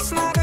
It's not